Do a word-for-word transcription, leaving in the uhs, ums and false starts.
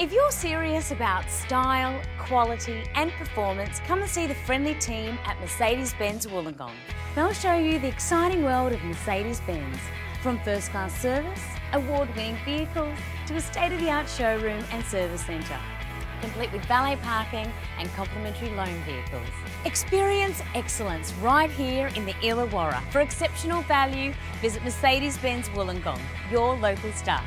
If you're serious about style, quality and performance, come and see the friendly team at Mercedes-Benz Wollongong. They'll show you the exciting world of Mercedes-Benz, from first-class service, award-winning vehicles to a state-of-the-art showroom and service centre, complete with valet parking and complimentary loan vehicles. Experience excellence right here in the Illawarra. For exceptional value, visit Mercedes-Benz Wollongong, your local star.